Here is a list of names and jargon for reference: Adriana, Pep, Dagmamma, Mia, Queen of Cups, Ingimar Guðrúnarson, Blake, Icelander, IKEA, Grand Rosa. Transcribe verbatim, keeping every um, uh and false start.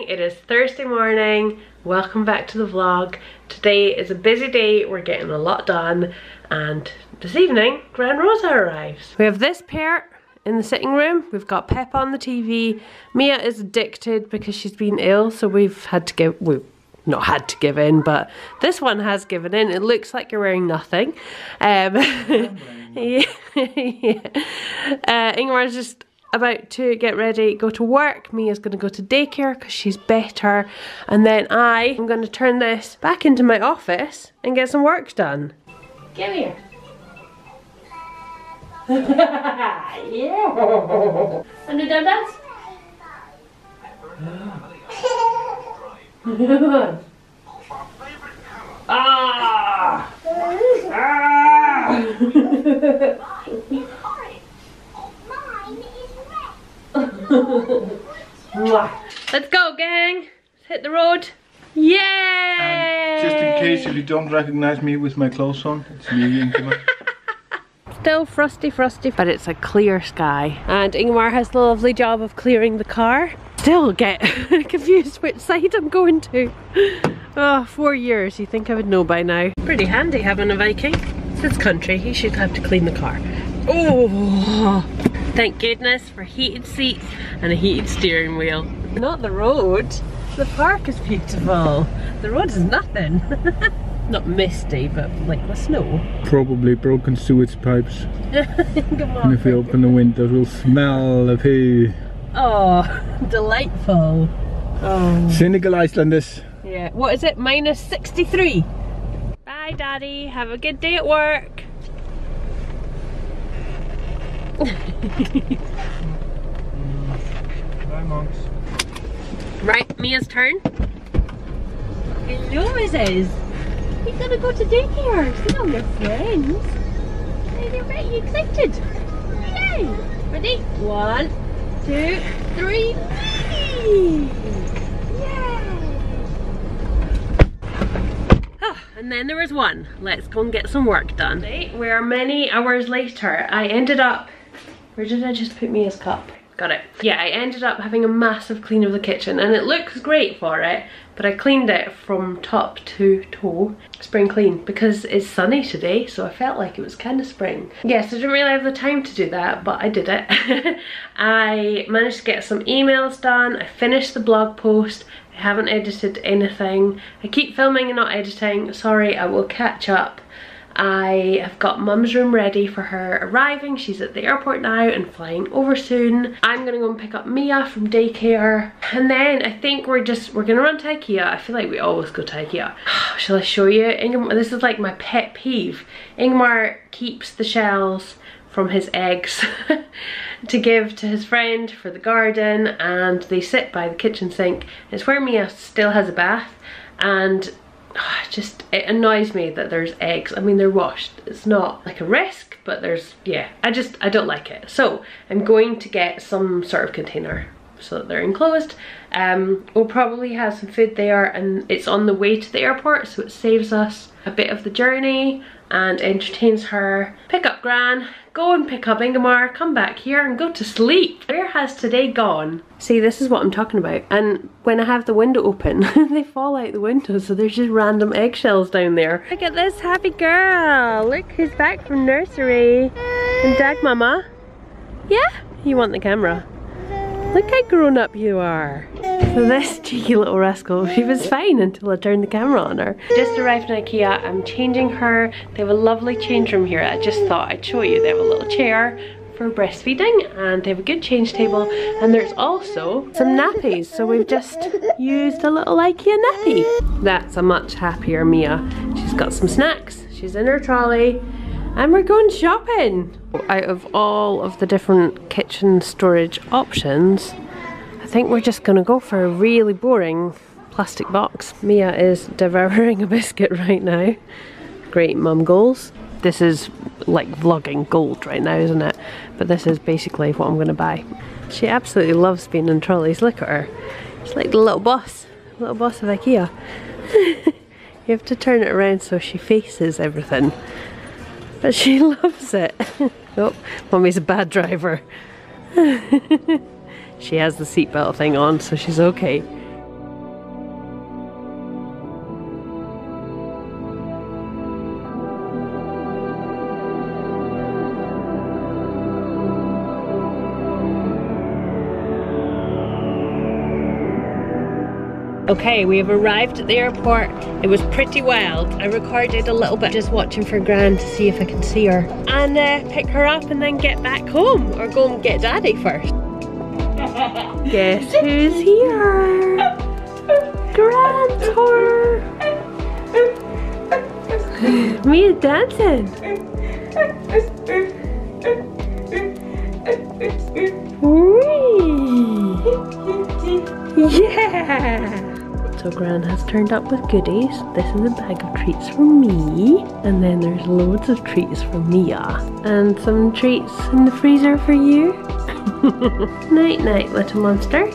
morning, it is Thursday morning. Welcome back to the vlog. Today is a busy day, we're getting a lot done, and this evening Grand Rosa arrives. We have this pair in the sitting room, we've got Pep on the T V. Mia is addicted because she's been ill, so we've had to give, we've not had to give in, but this one has given in. It looks like you're wearing nothing. Um, yeah, yeah. Uh, Ingemar's just about to get ready, go to work. Mia's going to go to daycare because she's better, and then I am going to turn this back into my office and get some work done. Get here. Yeah. And the dads? Ah! Ah! Let's go, gang! Let's hit the road! Yay! And just in case if you don't recognize me with my clothes on, it's me, Ingimar. Still frosty, frosty, but it's a clear sky. And Ingimar has the lovely job of clearing the car. Still get confused which side I'm going to. Oh, four years, you think I would know by now. Pretty handy having a Viking. It's his country, he should have to clean the car. Oh! Thank goodness for heated seats and a heated steering wheel. Not the road. The park is beautiful. The road is nothing. Not misty, but like the snow. Probably broken sewage pipes. And if we open the windows, we'll smell the poo. Oh, delightful. Oh. Cynical Icelanders. Yeah. What is it? minus sixty-three. Bye, Daddy. Have a good day at work. Bye, monks. Right, Mia's turn. Hello, Missus You're gonna go to daycare. See all your friends. Are you ready? Excited? Yay! Ready? One, two, three. And then there was one. Let's go and get some work done. We are many hours later. I ended up. Where did I just put Mia's cup? Got it. Yeah, I ended up having a massive clean of the kitchen, and it looks great for it, but I cleaned it from top to toe. Spring clean, because it's sunny today, so I felt like it was kind of spring. Yes, I didn't really have the time to do that, but I did it. I managed to get some emails done, I finished the blog post, I haven't edited anything. I keep filming and not editing, sorry, I will catch up. I have got mum's room ready for her arriving. She's at the airport now and flying over soon. I'm gonna go and pick up Mia from daycare. And then I think we're just, we're gonna run to IKEA. I feel like we always go to IKEA. Shall I show you? Ingimar, this is like my pet peeve. Ingimar keeps the shells from his eggs to give to his friend for the garden, and they sit by the kitchen sink. It's where Mia still has a bath, and just, it annoys me that there's eggs. I mean, they're washed, it's not like a risk, but there's, yeah, I just, I don't like it. So I'm going to get some sort of container so that they're enclosed. Um, we'll probably have some food there, and it's on the way to the airport, so it saves us a bit of the journey and entertains her. Pick up Gran, go and pick up Ingimar, come back here and go to sleep. Where has today gone? See, this is what I'm talking about. And when I have the window open, they fall out the window, so there's just random eggshells down there. Look at this happy girl. Look who's back from nursery. And Dagmamma. Yeah? You want the camera. Look how grown up you are. So this cheeky little rascal, she was fine until I turned the camera on her. Just arrived in IKEA, I'm changing her. They have a lovely change room here. I just thought I'd show you. They have a little chair for breastfeeding, and they have a good change table, and there's also some nappies. So we've just used a little IKEA nappy. That's a much happier Mia. She's got some snacks, she's in her trolley, and we're going shopping. Out of all of the different kitchen storage options, I think we're just gonna go for a really boring plastic box. Mia is devouring a biscuit right now. Great mum goals. This is like vlogging gold right now, isn't it? But this is basically what I'm gonna buy. She absolutely loves being in trolleys, look at her. She's like the little boss, little boss of IKEA. You have to turn it around so she faces everything. But she loves it. Oh, mummy's a bad driver. She has the seatbelt thing on, so she's okay. Okay, we have arrived at the airport. It was pretty wild. I recorded a little bit just watching for Gran to see if I can see her and uh, pick her up and then get back home, or go and get daddy first. Guess who's here? Gran's here! Mia's dancing! Whee! Yeah! So Gran has turned up with goodies. This is a bag of treats for me, and then there's loads of treats for Mia, and some treats in the freezer for you. Night night, little monster.